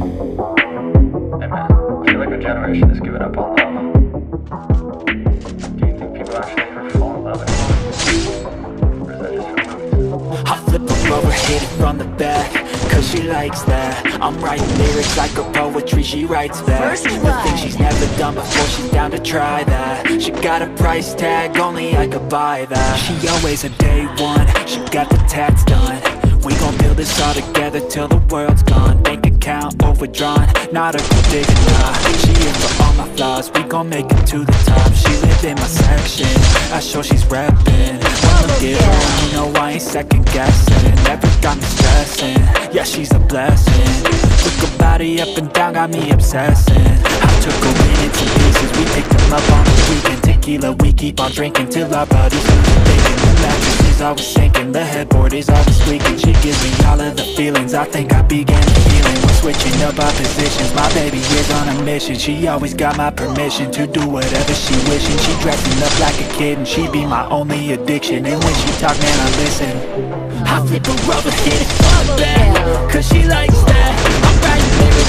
I feel like our generation has given up on love. Do you think people actually ever fall in love anymore? Or is that just from movies? I flip her over, hit it from the back, cause she likes that. I'm writing lyrics like her poetry, she writes back. The things she's never done before, she's down to try that. She got a price tag, only I could buy that. She always a day one, she got the tats done. We gon' build this all together till the world's gone. Bank account overdrawn, not a good big lie. She in for all my flaws, we gon' make it to the top. She lived in my section, I show she's reppin'. Wanna give her, you know I ain't second guessing. Never got me stressing, yeah she's a blessing. Took her body up and down, got me obsessing. I took her minutes and pieces, we picked them up on the weekend. Tequila, we keep on drinking till our bodies aching. The mattress is always sinking, the headboard is always leaking. She gives me all of the feelings, I think I began feeling. We're switching up our positions, my baby is on a mission. She always got my permission to do whatever she wishing. She dressing up like a kid and she be my only addiction. And when she talk, man, I listen. I flip her over, hit it from the back, cause she likes that. I'm writing lyrics